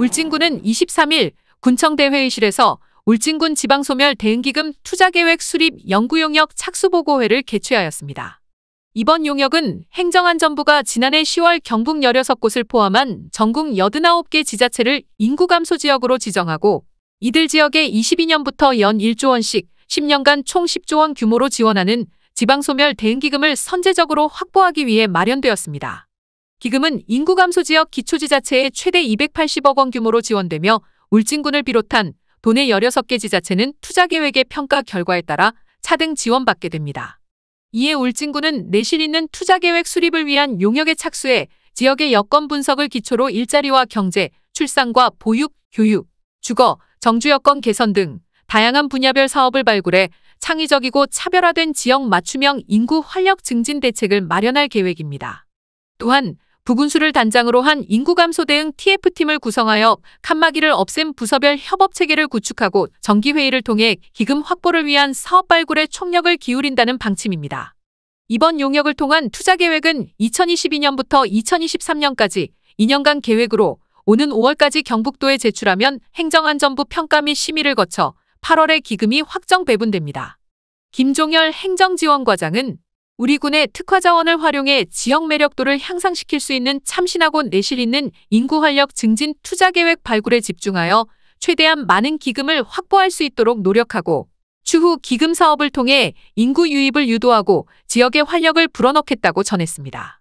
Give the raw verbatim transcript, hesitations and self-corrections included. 울진군은 이십삼일 군청대 회의실에서 울진군 지방소멸대응기금 투자계획 수립 연구용역 착수보고회를 개최하였습니다. 이번 용역은 행정안전부가 지난해 시월 경북 열여섯 곳을 포함한 전국 팔십구 개 지자체를 인구 감소 지역으로 지정하고 이들 지역에 이십이 년부터 연 일조 원씩 십 년간 총 십조 원 규모로 지원하는 지방소멸대응기금을 선제적으로 확보하기 위해 마련되었습니다. 기금은 인구 감소 지역 기초지자체에 최대 이백팔십억 원 규모로 지원되며 울진군을 비롯한 도내 열여섯 개 지자체는 투자계획의 평가 결과에 따라 차등 지원받게 됩니다. 이에 울진군은 내실 있는 투자계획 수립을 위한 용역에 착수해 지역의 여건 분석을 기초로 일자리와 경제, 출산과 보육, 교육, 주거, 정주 여건 개선 등 다양한 분야별 사업을 발굴해 창의적이고 차별화된 지역 맞춤형 인구 활력 증진 대책을 마련할 계획입니다. 또한 부군수를 단장으로 한 인구 감소 대응 티에프팀을 구성하여 칸막이를 없앤 부서별 협업체계를 구축하고 정기회의를 통해 기금 확보를 위한 사업 발굴에 총력을 기울인다는 방침입니다. 이번 용역을 통한 투자계획은 이천이십이 년부터 이천이십삼 년까지 이 년간 계획으로 오는 오월까지 경북도에 제출하면 행정안전부 평가 및 심의를 거쳐 팔월에 기금이 확정 배분됩니다. 김종열 행정지원과장은 우리 군의 특화 자원을 활용해 지역 매력도를 향상시킬 수 있는 참신하고 내실 있는 인구 활력 증진 투자 계획 발굴에 집중하여 최대한 많은 기금을 확보할 수 있도록 노력하고 추후 기금 사업을 통해 인구 유입을 유도하고 지역의 활력을 불어넣겠다고 전했습니다.